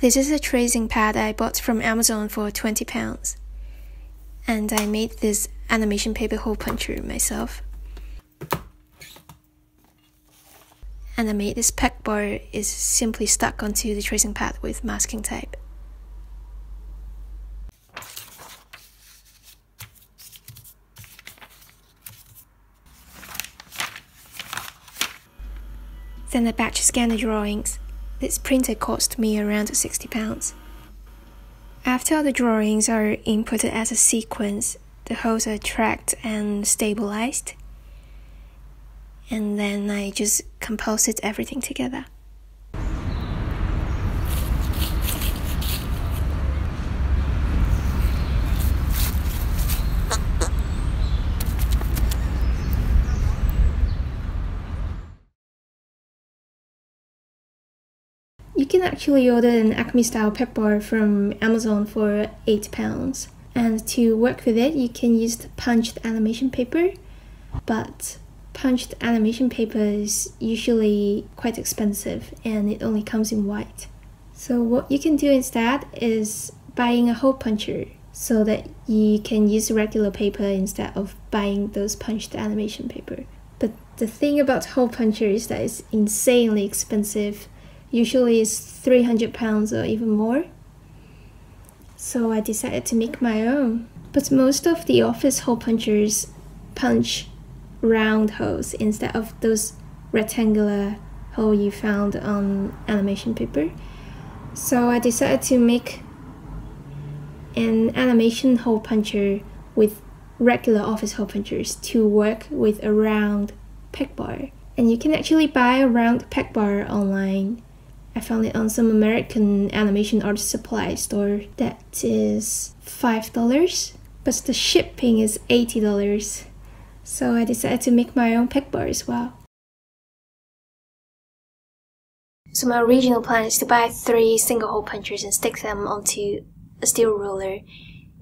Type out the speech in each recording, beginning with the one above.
This is a tracing pad I bought from Amazon for £20, and I made this animation paper hole puncher myself. And I made this peg bar is simply stuck onto the tracing pad with masking tape. Then I batch scan the drawings. This printer cost me around £60. After all the drawings are inputted as a sequence, the holes are tracked and stabilized. And then I just composite everything together. You can actually order an Acme style peg bar from Amazon for £8. And to work with it, you can use the punched animation paper, but punched animation paper is usually quite expensive and it only comes in white. So what you can do instead is buying a hole puncher so that you can use regular paper instead of buying those punched animation paper. But the thing about hole puncher is that it's insanely expensive. Usually it's £300 or even more. So I decided to make my own. But most of the office hole punchers punch round holes instead of those rectangular holes you found on animation paper. So I decided to make an animation hole puncher with regular office hole punchers to work with a round peg bar. And you can actually buy a round peg bar online. I found it on some American animation art supply store that is $5, but the shipping is $80. So I decided to make my own peg bar as well. So my original plan is to buy 3 single hole punchers and stick them onto a steel ruler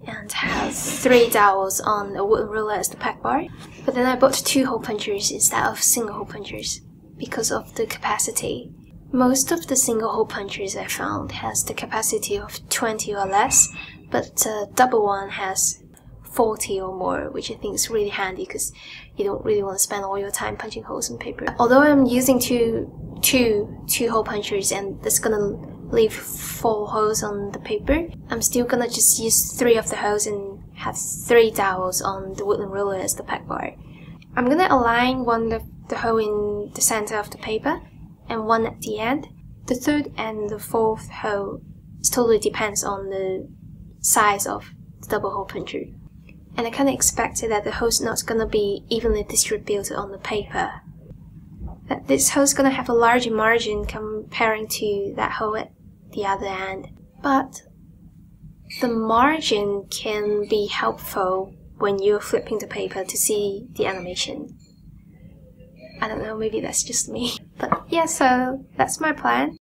and have 3 dowels on a wooden ruler as the peg bar. But then I bought 2 hole punchers instead of single hole punchers because of the capacity. Most of the single hole punchers I found has the capacity of 20 or less, but the double one has 40 or more, which I think is really handy because you don't really want to spend all your time punching holes in paper. Although I'm using two hole punchers and that's gonna leave 4 holes on the paper, I'm still gonna just use 3 of the holes and have 3 dowels on the wooden ruler as the peg bar. I'm gonna align one of the hole in the center of the paper and one at the end. The 3rd and the 4th hole totally depends on the size of the double hole puncher. And I kind of expected that the hole's not going to be evenly distributed on the paper. That this hole's going to have a larger margin comparing to that hole at the other end. But the margin can be helpful when you're flipping the paper to see the animation. I don't know, maybe that's just me. But yeah, so that's my plan.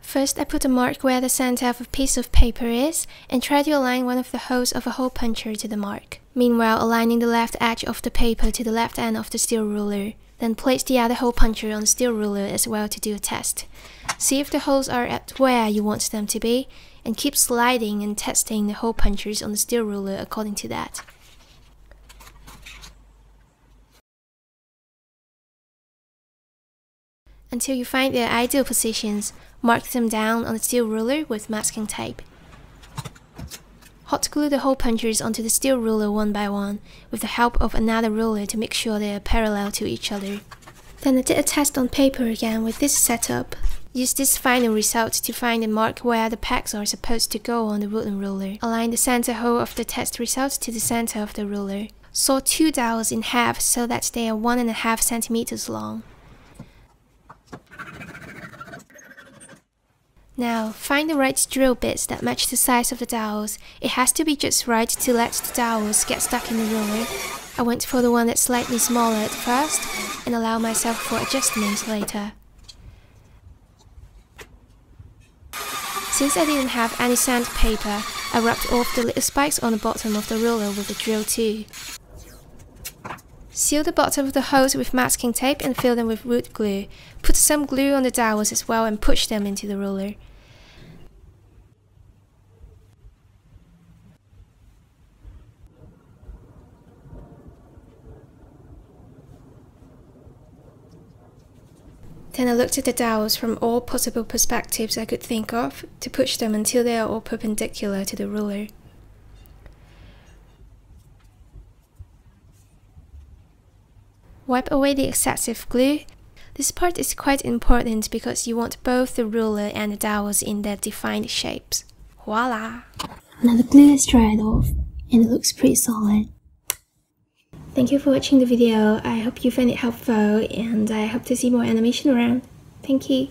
First, I put a mark where the center of a piece of paper is and try to align one of the holes of a hole puncher to the mark. Meanwhile, aligning the left edge of the paper to the left end of the steel ruler. Then place the other hole puncher on the steel ruler as well to do a test. See if the holes are at where you want them to be and keep sliding and testing the hole punchers on the steel ruler according to that. Until you find their ideal positions, mark them down on the steel ruler with masking tape. Hot glue the hole punchers onto the steel ruler one by one with the help of another ruler to make sure they are parallel to each other. Then I did a test on paper again with this setup. Use this final result to find the mark where the pegs are supposed to go on the wooden ruler. Align the center hole of the test results to the center of the ruler. Saw 2 dowels in half so that they are 1.5 centimeters long. Now, find the right drill bits that match the size of the dowels. It has to be just right to let the dowels get stuck in the roller. I went for the one that's slightly smaller at first, and allow myself for adjustments later. Since I didn't have any sandpaper, I rubbed off the little spikes on the bottom of the roller with the drill too. Seal the bottom of the holes with masking tape and fill them with wood glue. Put some glue on the dowels as well and push them into the roller. Then I looked at the dowels from all possible perspectives I could think of to push them until they are all perpendicular to the roller. Wipe away the excessive glue. This part is quite important because you want both the ruler and the dowels in their defined shapes. Voila! Now the glue is dried off and it looks pretty solid. Thank you for watching the video. I hope you found it helpful and I hope to see more animation around. Thank you!